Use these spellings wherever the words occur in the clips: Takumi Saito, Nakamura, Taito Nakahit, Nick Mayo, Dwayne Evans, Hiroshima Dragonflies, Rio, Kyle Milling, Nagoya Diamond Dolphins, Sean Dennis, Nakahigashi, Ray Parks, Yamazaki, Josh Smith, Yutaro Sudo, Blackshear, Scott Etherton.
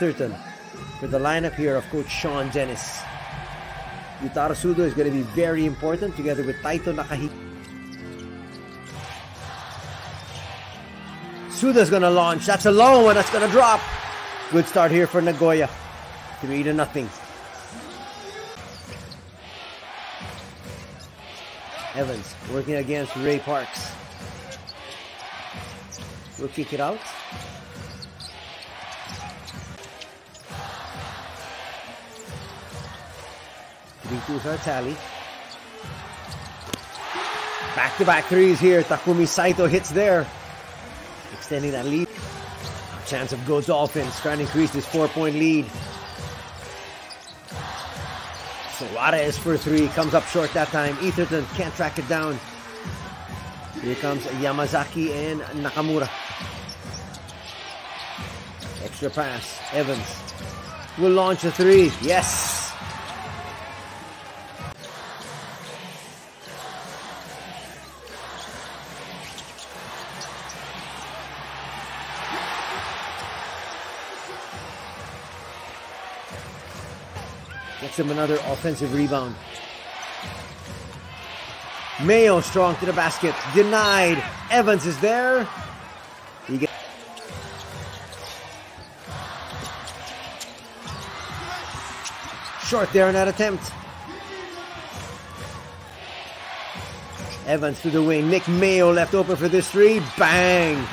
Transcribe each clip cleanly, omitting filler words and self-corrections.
Etherton with the lineup here of Coach Sean Dennis. Yutaro Sudo is going to be very important together with Taito Nakahit. Suda's going to launch. That's a long one. That's going to drop. Good start here for Nagoya. 3-0. Evans working against Ray Parks. We'll kick it out. B2's our tally. Back-to-back threes here. Takumi Saito hits there, extending that lead. A chance of Go Dolphins trying to increase this 4-point lead. Suarez for three, comes up short that time. Etherton can't track it down. Here comes Yamazaki and Nakamura. Extra pass. Evans will launch a three. Yes! Gets him another offensive rebound. Mayo strong to the basket. Denied. Evans is there. He gets short there in that attempt. Evans to the wing. Nick Mayo left open for this three. Bang!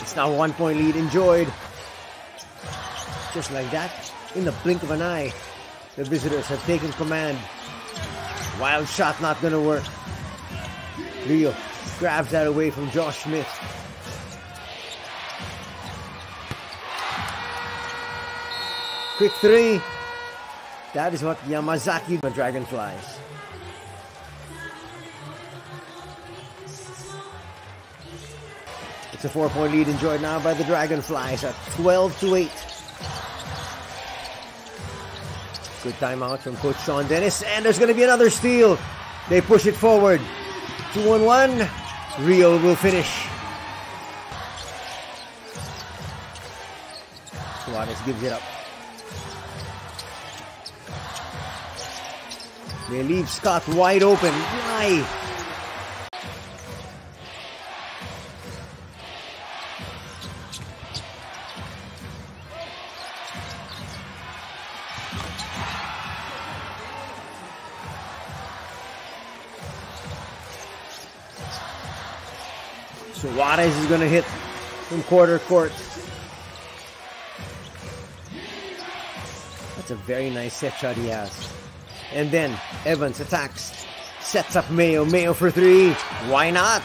It's now 1-point lead enjoyed. Just like that, in the blink of an eye, the visitors have taken command. Wild shot not gonna work. Rio grabs that away from Josh Smith. Quick three. That is what Yamazaki Dragonflies. It's a 4-point lead enjoyed now by the Dragonflies at 12-8. Good timeout from Coach Sean Dennis, and there's going to be another steal. They push it forward. 2-1. Rio will finish. Suarez gives it up. They leave Scott wide open. Why? Suarez is going to hit from quarter court. That's a very nice set shot he has. And then Evans attacks. Sets up Mayo. Mayo for three. Why not?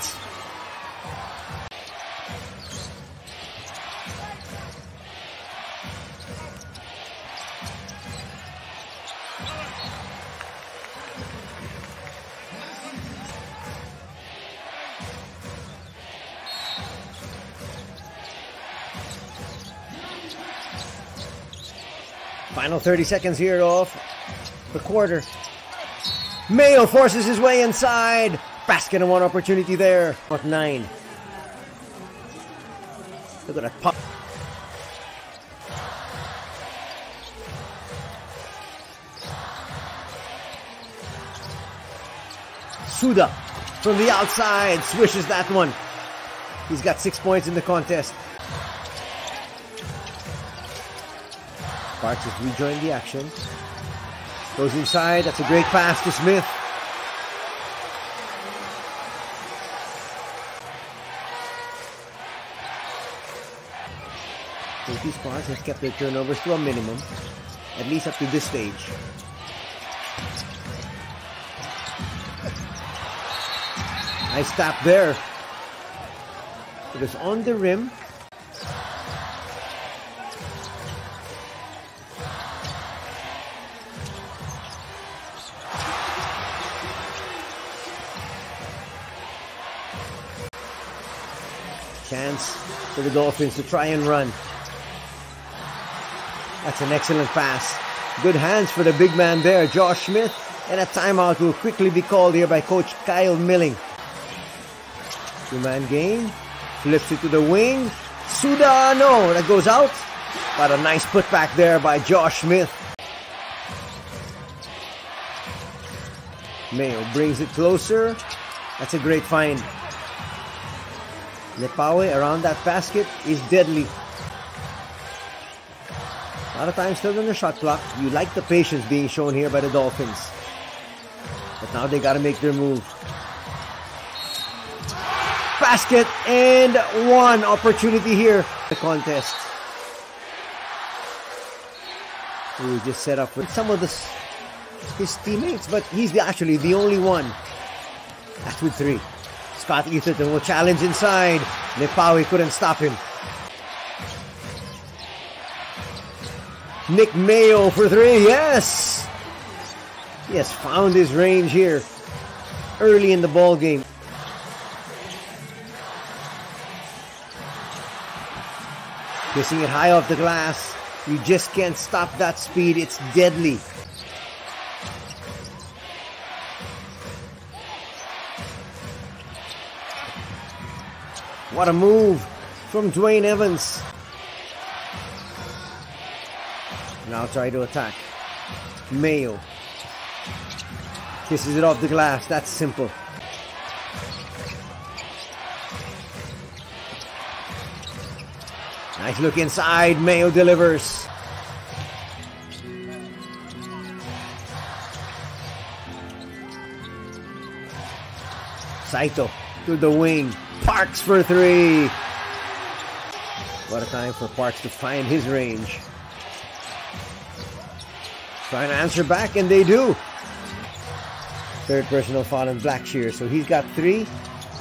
Final 30 seconds here off the quarter. Mayo forces his way inside. Basket and one opportunity there. Up 9. Look at that pop. Suda from the outside swishes that one. He's got 6 points in the contest. Parks has rejoined the action. Goes inside. That's a great pass to Smith. These Parks have kept their turnovers to a minimum, at least up to this stage. Nice tap there. It was on the rim. Chance for the Dolphins to try and run. That's an excellent pass. Good hands for the big man there, Josh Smith. And a timeout will quickly be called here by Coach Kyle Milling. Two-man game. Flips it to the wing. Suda, no, that goes out. But a nice putback there by Josh Smith. Mayo brings it closer. That's a great find. Lepawe around that basket is deadly. A lot of time still on the shot clock. You like the patience being shown here by the Dolphins. But now they gotta make their move. Basket and one opportunity here. The contest. He just set up with some of his teammates, but he's actually the only one. That's with three. Scott Etherton will challenge inside. Lepawe couldn't stop him. Nick Mayo for three. Yes! He has found his range here early in the ball game. Kissing it high off the glass. You just can't stop that speed. It's deadly. What a move from Dwayne Evans. Now try to attack. Mayo. Kisses it off the glass. That's simple. Nice look inside. Mayo delivers. Saito to the wing. Parks for three. What a time for Parks to find his range. Trying to answer back, and they do. Third personal foul on Blackshear, so he's got three.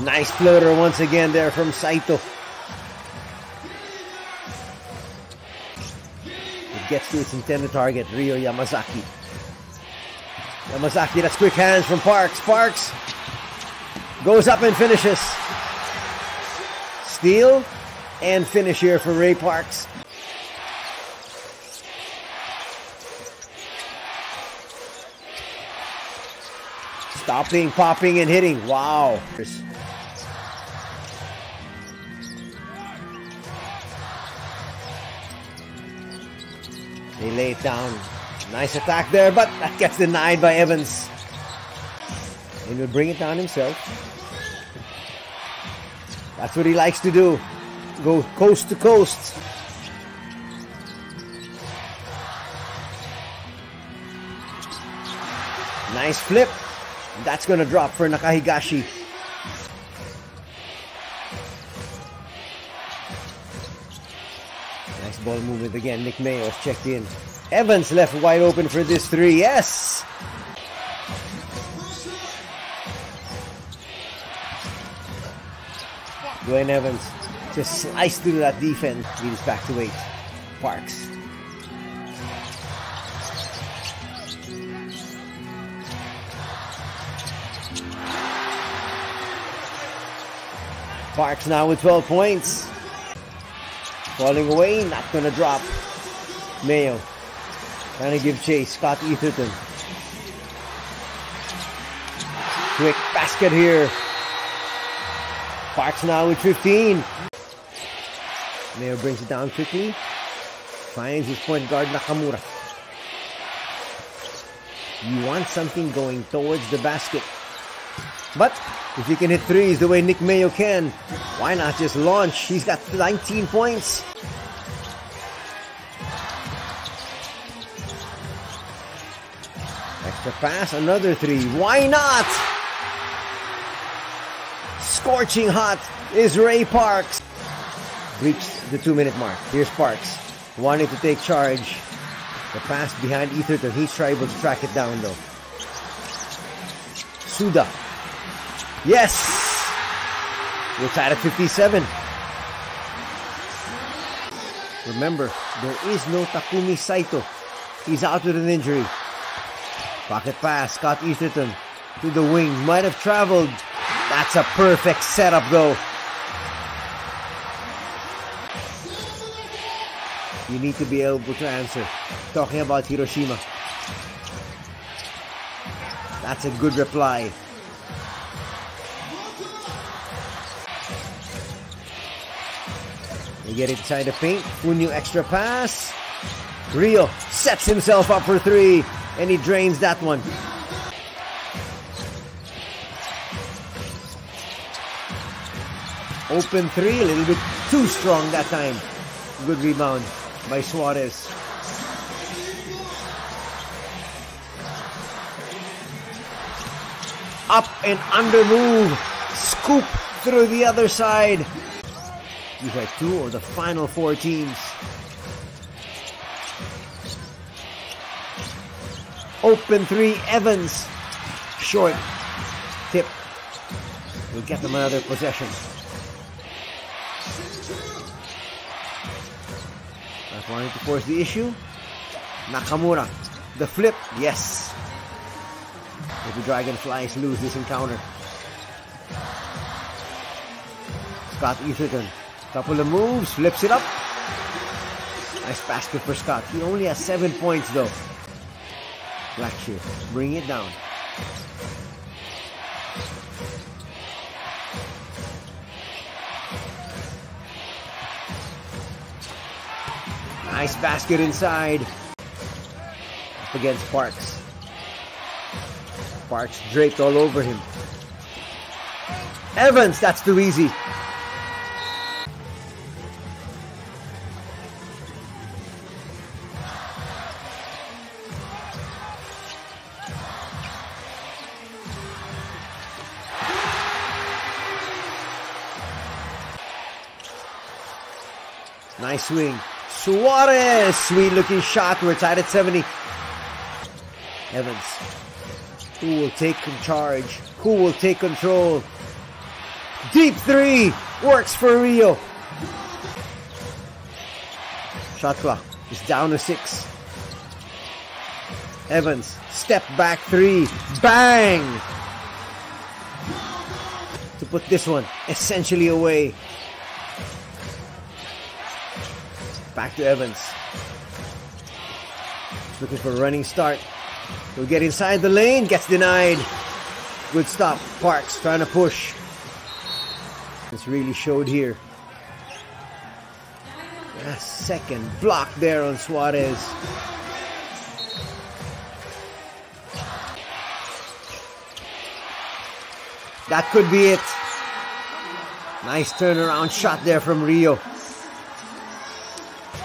Nice floater once again there from Saito. It gets to its intended target, Rio Yamazaki. Yamazaki, that's quick hands from Parks. Parks goes up and finishes. Steal and finish here for Ray Parks. Stopping, popping, and hitting. Wow. They lay it down. Nice attack there, but that gets denied by Evans. And will bring it down himself. That's what he likes to do. Go coast to coast. Nice flip. That's going to drop for Nakahigashi. Nice ball movement again. Nick Mayo has checked in. Evans left wide open for this three. Yes! Dwayne Evans just sliced through that defense. Leads back to eight. Parks. Parks now with 12 points. Falling away, not gonna drop. Mayo trying to give chase. Scott Etherton. Quick basket here. Parks now with 15. Mayo brings it down quickly. Finds his point guard Nakamura. You want something going towards the basket. But if you can hit threes the way Nick Mayo can, why not just launch? He's got 19 points. Extra pass, another three. Why not? Scorching hot is Ray Parks. Reached the 2-minute mark. Here's Parks, wanting to take charge. The pass behind Etherton. He's able to track it down though. Suda. Yes! We're tied at 57. Remember, there is no Takumi Saito. He's out with an injury. Pocket pass, Scott Etherton to the wing. Might have traveled. That's a perfect setup though. You need to be able to answer. Talking about Hiroshima. That's a good reply. They get inside the paint. Unyu extra pass. Rio sets himself up for three, and he drains that one. Open three, a little bit too strong that time. Good rebound by Suarez. Up and under move. Scoop through the other side. You got two of the final four teams. Open three, Evans. Short. Tip. We'll get them another possession. Not wanting to force the issue. Nakamura. The flip. Yes. If the Dragonflies lose this encounter. Scott Etherton. Couple of moves. Flips it up. Nice basket for Scott. He only has 7 points though. Blackshear. Bring it down. Nice basket inside. Up against Parks. Parks draped all over him. Evans, that's too easy. Nice swing. Suarez, sweet looking shot. We're tied at 70. Evans. Who will take charge? Who will take control? Deep three works for Rio. Shot clock is down to 6. Evans, step back three. Bang! To put this one essentially away. Back to Evans. Looking for a running start. He'll get inside the lane, gets denied. Good stop. Parks trying to push. This really showed here. A second block there on Suarez. That could be it. Nice turnaround shot there from Rio.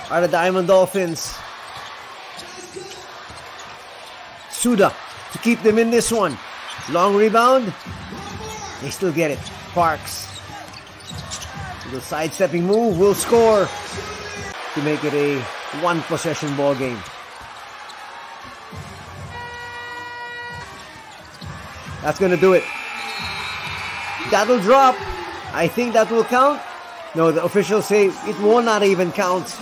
Are the Diamond Dolphins. Suda to keep them in this one. Long rebound. They still get it. Parks. Little sidestepping move. Will score to make it a one possession ball game. That's going to do it. That'll drop. I think that will count. No, the officials say it will not even count.